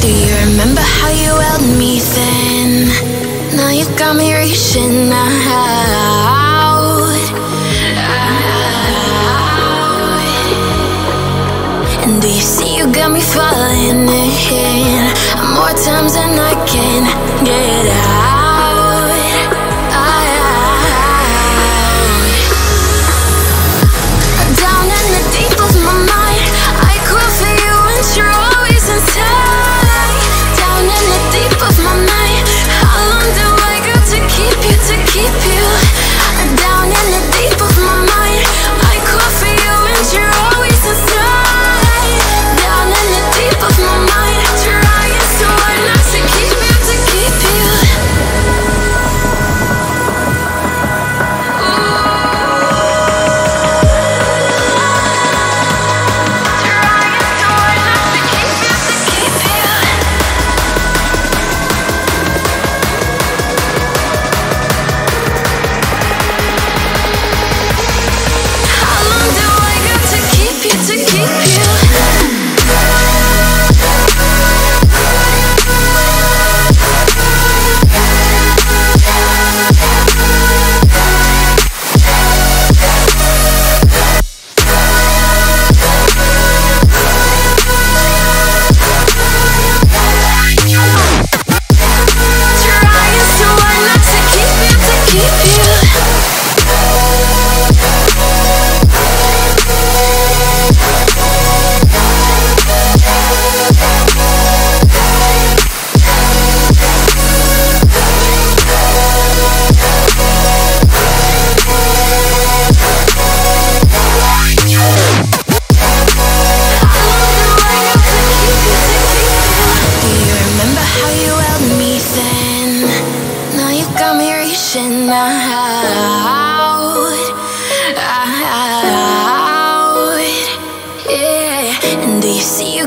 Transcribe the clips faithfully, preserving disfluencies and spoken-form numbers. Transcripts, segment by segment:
Do you remember how you held me then? Now you've got me reaching out, out. And do you see you got me falling in? More times than I can get out.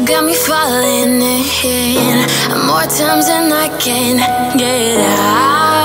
Got me falling in more times than I can get out.